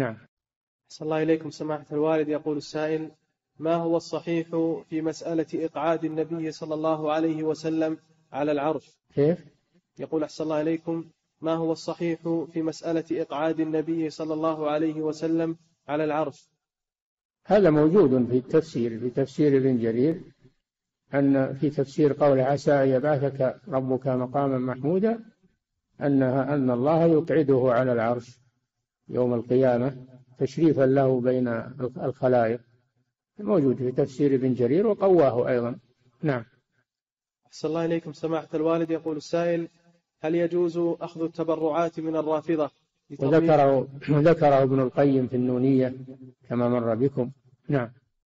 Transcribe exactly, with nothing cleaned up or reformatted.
نعم. أحسن الله إليكم سماحة الوالد. يقول السائل: ما هو الصحيح في مسألة إقعاد النبي صلى الله عليه وسلم على العرش؟ كيف؟ يقول أحسن الله إليكم: ما هو الصحيح في مسألة إقعاد النبي صلى الله عليه وسلم على العرش؟ هذا موجود في التفسير، في تفسير ابن جرير، أن في تفسير قول عسى أن يبعثك ربك مقاما محمودا، أنها أن الله يقعده على العرش يوم القيامة تشريفا له بين الخلائق. موجود في تفسير ابن جرير وقواه أيضا. نعم. أحسن الله إليكم سماحة الوالد. يقول السائل: هل يجوز أخذ التبرعات من الرافضة؟ وذكره, وذكره ابن القيم في النونية كما مر بكم. نعم.